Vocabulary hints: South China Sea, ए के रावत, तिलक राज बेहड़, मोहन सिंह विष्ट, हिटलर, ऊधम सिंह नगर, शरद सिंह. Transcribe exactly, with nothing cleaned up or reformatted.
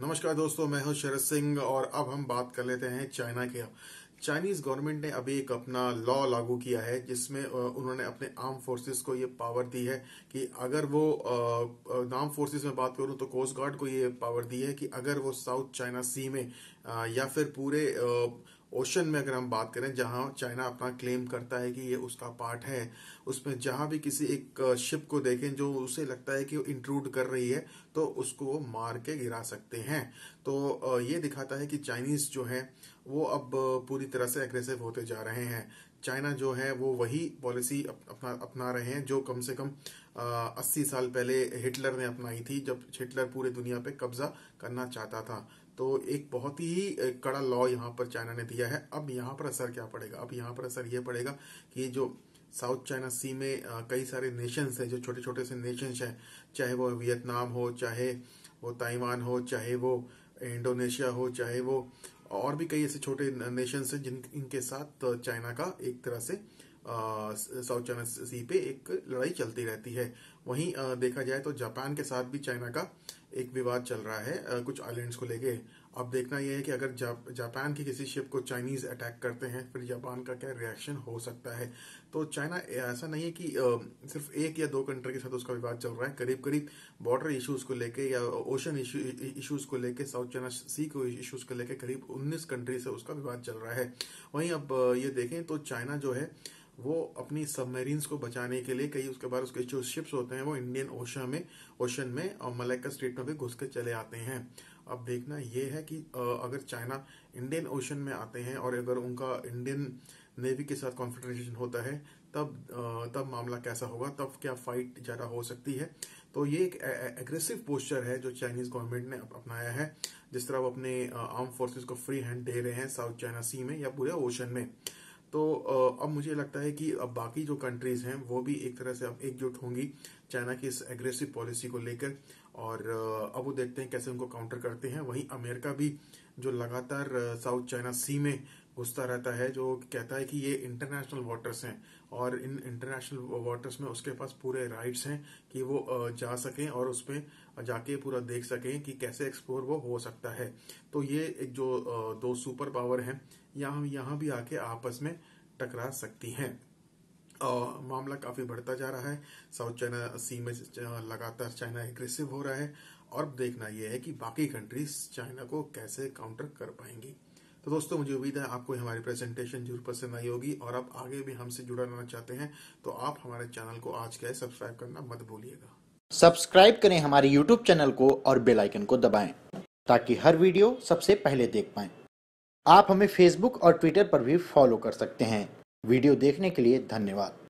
नमस्कार दोस्तों, मैं हूं शरद सिंह और अब हम बात कर लेते हैं चाइना के। चाइनीज गवर्नमेंट ने अभी एक अपना लॉ लागू किया है जिसमें उन्होंने अपने आर्म फोर्सेस को ये पावर दी है कि अगर वो आर्म फोर्सेस में बात करूं तो कोस्ट गार्ड को ये पावर दी है कि अगर वो साउथ चाइना सी में या फिर पूरे ओशन में अगर हम बात करें जहां चाइना अपना क्लेम करता है कि ये उसका पार्ट है, उसमें जहां भी किसी एक शिप को देखें जो उसे लगता है कि वो इंट्रूड कर रही है तो उसको वो मार के गिरा सकते हैं। तो ये दिखाता है कि चाइनीज जो है वो अब पूरी तरह से एग्रेसिव होते जा रहे हैं। चाइना जो है वो वही पॉलिसी अपना अपना रहे हैं जो कम से कम अस्सी साल पहले हिटलर ने अपनाई थी, जब हिटलर पूरे दुनिया पे कब्जा करना चाहता था। तो एक बहुत ही कड़ा लॉ यहाँ पर चाइना ने दिया है। अब यहाँ पर असर क्या पड़ेगा? अब यहाँ पर असर ये पड़ेगा कि जो साउथ चाइना सी में कई सारे नेशंस हैं, जो छोटे छोटे से नेशंस हैं, चाहे वो वियतनाम हो, चाहे वो ताइवान हो, चाहे वो इंडोनेशिया हो, चाहे वो और भी कई ऐसे छोटे नेशंस हैं जिन इनके साथ चाइना का एक तरह से साउथ चाइना सी पे एक लड़ाई चलती रहती है। वहीं देखा जाए तो जापान के साथ भी चाइना का एक विवाद चल रहा है कुछ आइलैंड्स को लेके। अब देखना यह है कि अगर जा, जापान की किसी शिप को चाइनीज अटैक करते हैं फिर जापान का क्या रिएक्शन हो सकता है। तो चाइना ऐसा नहीं है कि आ, सिर्फ एक या दो कंट्री के साथ उसका विवाद चल रहा है। करीब करीब बॉर्डर इश्यूज को लेके या ओशन इश्यूज को लेके, साउथ चाइना सी को इश्यूज को लेके करीब उन्नीस कंट्री से उसका विवाद चल रहा है। वहीं अब ये देखें तो चाइना जो है वो अपनी सबमरीन्स को बचाने के लिए कई उसके बाद उसके जो शिप्स होते हैं वो इंडियन ओशन में ओशन में और मलाइका स्ट्रीट में भी घुस के चले आते हैं। अब देखना ये है कि अगर चाइना इंडियन ओशन में आते हैं और अगर उनका इंडियन नेवी के साथ कॉन्फ्रेंटेशन होता है तब तब मामला कैसा होगा, तब क्या फाइट ज़्यादा हो सकती है। तो ये एक एग्रेसिव पोस्चर है जो चाइनीज गवर्नमेंट ने अपनाया है, जिस तरह वो अपने आर्म फोर्सेस को फ्री हैंड दे रहे हैं साउथ चाइना सी में या पूरे ओशन में। तो अब मुझे लगता है कि अब बाकी जो कंट्रीज हैं वो भी एक तरह से अब एकजुट होंगी चाइना की इस एग्रेसिव पॉलिसी को लेकर, और अब वो देखते हैं कैसे उनको काउंटर करते हैं। वहीं अमेरिका भी जो लगातार साउथ चाइना सी में घुसता रहता है, जो कहता है कि ये इंटरनेशनल वाटर्स हैं और इन इंटरनेशनल वाटर्स में उसके पास पूरे राइट्स हैं कि वो जा सकें और उसमें जाके पूरा देख सकें कि कैसे एक्सप्लोर वो हो सकता है। तो ये एक जो दो सुपर पावर हैं यहाँ यहाँ भी आके आपस में टकरा सकती हैं। Uh, मामला काफी बढ़ता जा रहा है। साउथ चाइना सी में लगातार चाइना एग्रेसिव हो रहा है और देखना यह है कि बाकी कंट्रीज चाइना को कैसे काउंटर कर पाएंगी। तो दोस्तों, मुझे उम्मीद है आपको हमारी प्रेजेंटेशन जरूर पसंद आई होगी और आप आगे भी हमसे जुड़ा रहना चाहते हैं तो आप हमारे चैनल को आज के सब्सक्राइब करना मत भूलिएगा। सब्सक्राइब करें हमारे यूट्यूब चैनल को और बेल आइकन को दबाएं ताकि हर वीडियो सबसे पहले देख पाएं। आप हमें फेसबुक और ट्विटर पर भी फॉलो कर सकते हैं। वीडियो देखने के लिए धन्यवाद।